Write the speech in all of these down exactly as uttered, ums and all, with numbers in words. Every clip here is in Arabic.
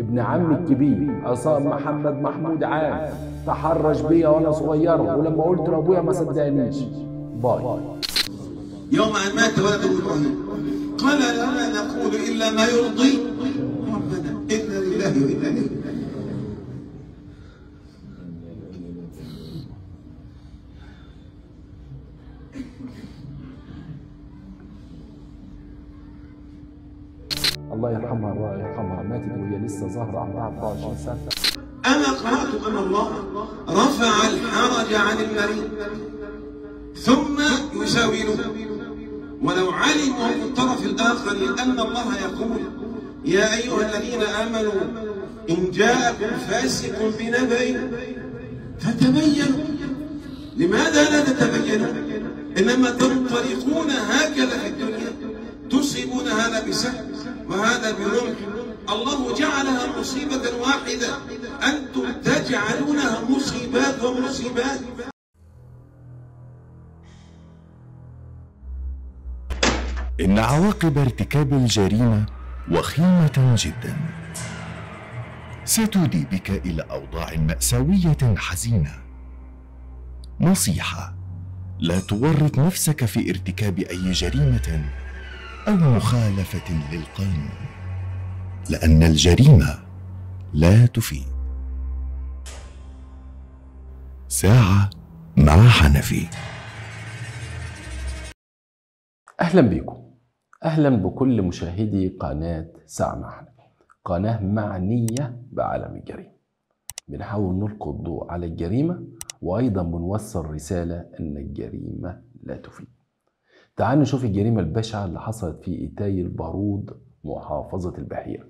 ابن عمي الكبير عصام محمد محمود عامر تحرش بيا وانا صغيره، ولما قلت لابويا ما صدقنيش. باي. يوم ان مات ولد ابراهيم قال لنا نقول الا ما يرضي ربنا انا لله وانا اليه. الله يرحمها الله يرحمها، ماتت وهي لسه ظاهره عمرها أربعة وعشرين سنه. انا قرات ان الله رفع الحرج عن المريض ثم يساوله ولو علموا من الطرف الاخر، لان الله يقول يا ايها الذين امنوا ان جاءكم فاسق بنبأ فتبينوا. لماذا لا تتبينوا؟ انما تنطلقون هكذا في الدنيا، تصيبون هذا بسحر وهذا برمح. الله جعلها مصيبة واحدة، أنتم تجعلونها مصيبات ومصيبات. إن عواقب ارتكاب الجريمة وخيمة جدا، ستودي بك إلى أوضاع مأساوية حزينة. نصيحة: لا تورط نفسك في ارتكاب أي جريمة أو مخالفة للقانون، لأن الجريمة لا تفيد. ساعة مع حنفي. أهلا بكم، أهلا بكل مشاهدي قناة ساعة مع حنفي، قناة معنية بعالم الجريمة. بنحاول نلقي الضوء على الجريمة، وأيضا بنوصل رسالة أن الجريمة لا تفيد. تعالوا نشوف الجريمة البشعة اللي حصلت في إيتاي البارود محافظة البحيرة.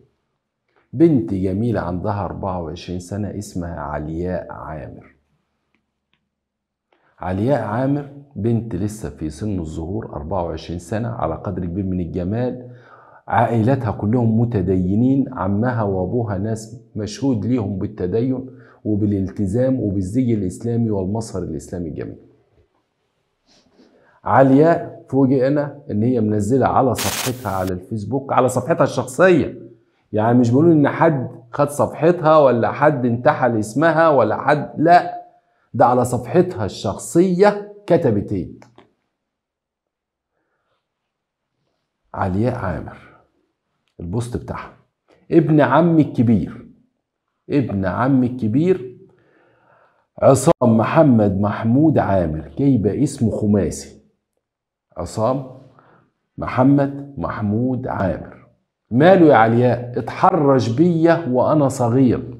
بنت جميلة عندها أربعة وعشرين سنة اسمها علياء عامر. علياء عامر بنت لسه في سن الظهور، أربعة وعشرين سنة، على قدر كبير من الجمال. عائلتها كلهم متدينين، عمها وابوها ناس مشهود ليهم بالتدين وبالالتزام وبالزي الإسلامي والمظهر الإسلامي الجميل. علياء فوجئنا ان هي منزله على صفحتها على الفيسبوك، على صفحتها الشخصيه، يعني مش بنقول ان حد خد صفحتها ولا حد انتحل اسمها ولا حد، لا، ده على صفحتها الشخصيه كتبت ايه. علياء عامر البوست بتاعها: ابن عمي الكبير ابن عمي الكبير عصام محمد محمود عامر، جايبه اسمه خماسي عصام محمد محمود عامر. ماله يا علياء؟ اتحرش بيا وانا صغير،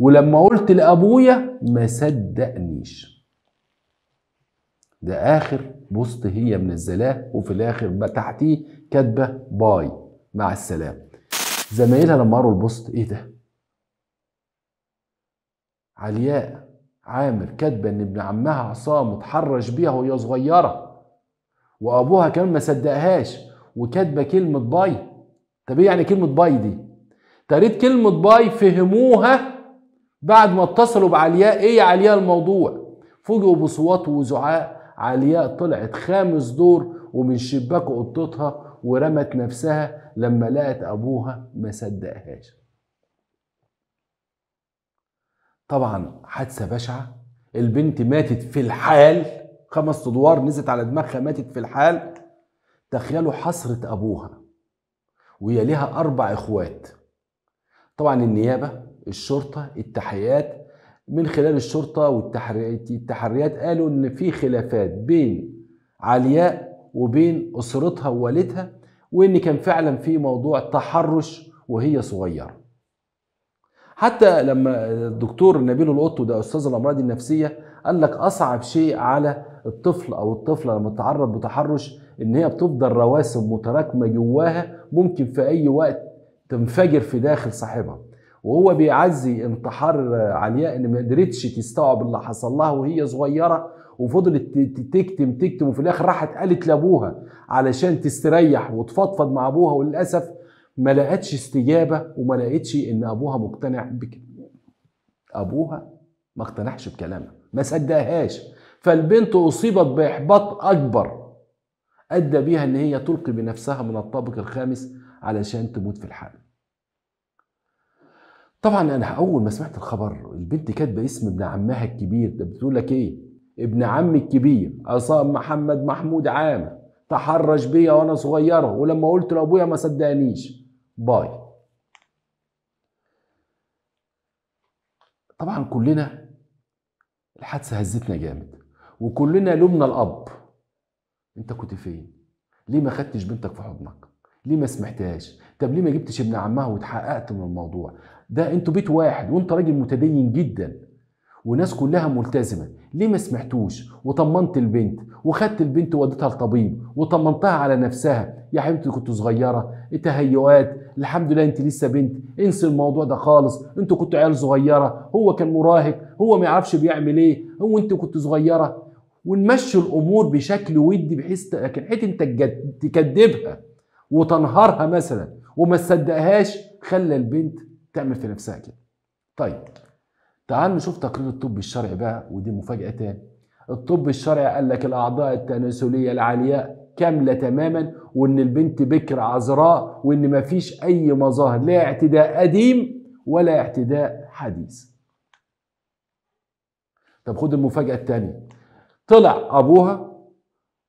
ولما قلت لابويا ما صدقنيش. ده اخر بوست هي منزلاه، وفي الاخر تحتيه كاتبه باي مع السلامه. زمايلها لما قروا البوست: ايه ده؟ علياء عامر كاتبه ان ابن عمها عصام اتحرش بيها وهي صغيره، وابوها كمان ما صدقهاش، وكاتبه كلمه باي. طب ايه يعني كلمه باي دي؟ تريد كلمه باي فهموها بعد ما اتصلوا بعلياء. ايه يا علياء الموضوع؟ فوجئوا بصوات وزعاء. علياء طلعت خامس دور ومن شباك اوضتها ورمت نفسها لما لقت ابوها ما صدقهاش. طبعا حادثه بشعه، البنت ماتت في الحال، خمس ادوار نزلت على دماغها، ماتت في الحال. تخيلوا حسرة أبوها، وهي لها أربع إخوات. طبعا النيابة، الشرطة، التحقيقات، من خلال الشرطة والتحريات قالوا إن في خلافات بين علياء وبين أسرتها ووالدها، وإن كان فعلا في موضوع تحرش وهي صغيرة. حتى لما الدكتور نبيل القطو، ده أستاذ الأمراض النفسية، قال لك أصعب شيء على الطفل أو الطفلة لما تتعرض بتحرش إن هي بتفضل رواسب متراكمة جواها، ممكن في أي وقت تنفجر في داخل صاحبها. وهو بيعزي انتحار علياء إن ما قدرتش تستوعب اللي حصل لها وهي صغيرة، وفضلت تكتم تكتم، وفي الآخر راحت قالت لأبوها علشان تستريح وتفضفض مع أبوها، وللأسف ما لقتش استجابة وما لقتش إن أبوها مقتنع بك. أبوها ما اقتنعش بكلامها، ما صدقهاش، فالبنت أصيبت بإحباط أكبر أدى بيها إن هي تلقي بنفسها من الطابق الخامس علشان تموت في الحال. طبعا انا اول ما سمعت الخبر البنت كاتبه اسم ابن عمها الكبير، ده بتقول لك ايه؟ ابن عمي الكبير عصام محمد محمود عامر تحرش بيا وانا صغيره، ولما قلت لابويا ما صدقنيش، باي. طبعا كلنا الحادثه هزتنا جامد، وكلنا لومنا الاب. انت كنت فين؟ ليه ما خدتش بنتك في حضنك؟ ليه ما سمعتهاش؟ طب ليه ما جبتش ابن عمها واتحققت من الموضوع؟ ده انتوا بيت واحد وانت راجل متدين جدا وناس كلها ملتزمه، ليه ما سمعتوش وطمنت البنت وخدت البنت ووديتها لطبيب وطمنتها على نفسها؟ يا حبيبتي كنت صغيره، تهيؤات، الحمد لله انت لسه بنت، انسى الموضوع ده خالص، انتوا كنتوا عيال صغيره، هو كان مراهق، هو ما يعرفش بيعمل ايه، هو انتوا كنتوا صغيره، ونمشي الامور بشكل ودي بحيث لكن حيث انت تكذبها وتنهارها مثلا وما تصدقهاش، خلى البنت تعمل في نفسها كده. طيب تعال نشوف تقرير الطب الشرعي بقى، ودي مفاجأة تاني. الطب الشرعي قال لك الأعضاء التناسلية العلياء كاملة تماما، وإن البنت بكر عذراء، وإن مفيش أي مظاهر لا اعتداء قديم ولا اعتداء حديث. طب خد المفاجأة التانية، طلع أبوها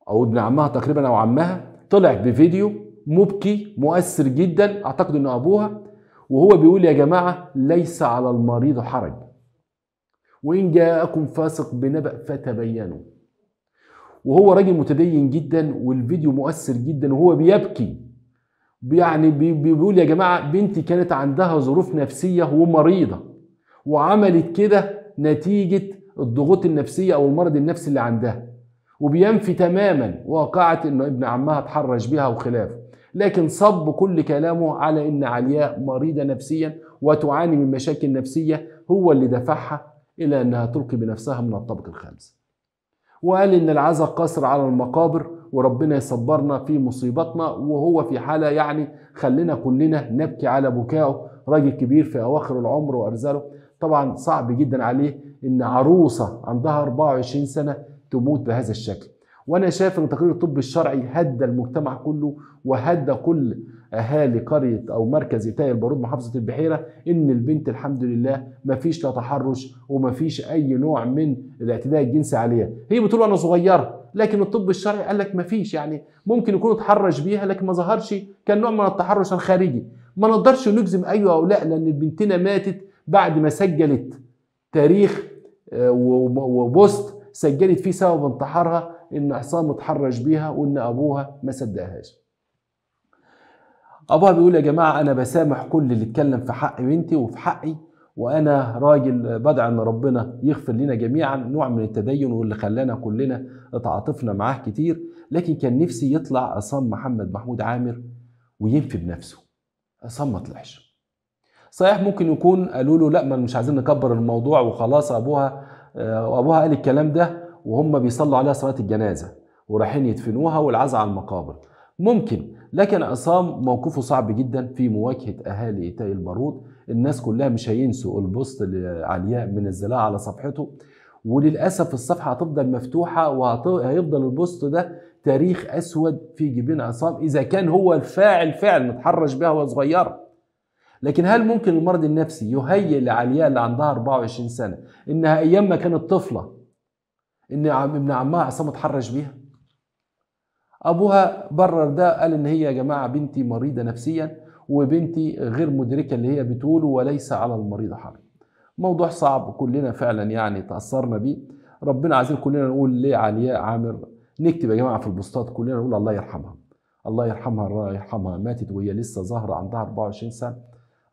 أو ابن عمها تقريبا أو عمها، طلع بفيديو مبكي مؤثر جدا، أعتقد إنه أبوها، وهو بيقول يا جماعة ليس على المريض حرج، وإن جاءكم فاسق بنبأ فتبينوا. وهو راجل متدين جدا والفيديو مؤثر جدا، وهو بيبكي يعني بيقول يا جماعة بنتي كانت عندها ظروف نفسية ومريضة وعملت كده نتيجة الضغوط النفسية أو المرض النفسي اللي عندها، وبينفي تماما واقعة إن ابن عمها اتحرش بها وخلافه، لكن صب كل كلامه على إن علياء مريضة نفسيا وتعاني من مشاكل نفسية هو اللي دفعها إلى أنها تلقي بنفسها من الطابق الخامس. وقال إن العزا قصر على المقابر، وربنا يصبرنا في مصيبتنا، وهو في حالة يعني خلينا كلنا نبكي على بكائه، راجل كبير في أواخر العمر وأرزاله، طبعا صعب جدا عليه إن عروسة عندها أربعة وعشرين سنة تموت بهذا الشكل. وأنا شايف إن تقرير الطب الشرعي هدى المجتمع كله، وهدى كل أهالي قرية أو مركز إيتاي البارود محافظة البحيرة، إن البنت الحمد لله مفيش لا تحرش ومفيش أي نوع من الاعتداء الجنسي عليها. هي بتقول أنا صغيرة، لكن الطب الشرعي قال لك مفيش، يعني ممكن يكون اتحرش بيها لكن ما ظهرش كان نوع من التحرش الخارجي. ما نقدرش نجزم أيوه أو لأ، لأن بنتنا ماتت بعد ما سجلت تاريخ وبوست سجلت فيه سبب انتحارها إن عصام اتحرش بيها وإن أبوها ما صدقهاش. أبوها بيقول يا جماعة أنا بسامح كل اللي اتكلم في حق بنتي وفي حقي، وأنا راجل بدعي إن ربنا يغفر لنا جميعا، نوع من التدين واللي خلانا كلنا اتعاطفنا معاه كتير، لكن كان نفسي يطلع عصام محمد محمود عامر وينفي بنفسه. عصام ما طلعش. صحيح ممكن يكون قالوا له لا ما مش عايزين نكبر الموضوع وخلاص، أبوها وأبوها قال الكلام ده وهم بيصلوا عليها صلاة الجنازة ورايحين يدفنوها والعزا على المقابر، ممكن. لكن عصام موقفه صعب جدا في مواجهه اهالي إيتاي البارود، الناس كلها مش هينسوا البوست اللي علياء منزلاه على صفحته، وللاسف الصفحه هتفضل مفتوحه وهيفضل البوست ده تاريخ اسود في جبين عصام اذا كان هو الفاعل فعلا متحرش بها وهو صغيره. لكن هل ممكن المرض النفسي يهيئ لعلياء اللي عندها أربعة وعشرين سنه انها ايام ما كانت طفله ان ابن عمها عصام اتحرش بيها؟ أبوها برر ده، قال إن هي يا جماعة بنتي مريضة نفسيا وبنتي غير مدركة اللي هي بتقوله، وليس على المريض حرج. موضوع صعب كلنا فعلا يعني تأثرنا بيه، ربنا عايزين كلنا نقول ليه علياء عامر، نكتب يا جماعة في البوستات كلنا نقول الله يرحمها الله يرحمها الله يرحمها، ماتت وهي لسه ظاهرة عندها أربعة وعشرين سنة،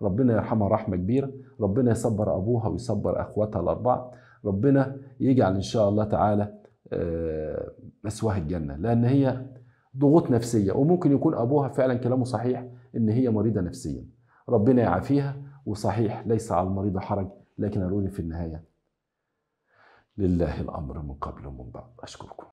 ربنا يرحمها رحمة كبيرة، ربنا يصبر أبوها ويصبر أخواتها الأربعة، ربنا يجعل إن شاء الله تعالى مسواها الجنة، لأن هي ضغوط نفسية، وممكن يكون أبوها فعلا كلامه صحيح إن هي مريضة نفسيا، ربنا يعافيها. وصحيح ليس على المريض حرج، لكن أقول في النهاية لله الأمر من قبل ومن بعد. أشكركم.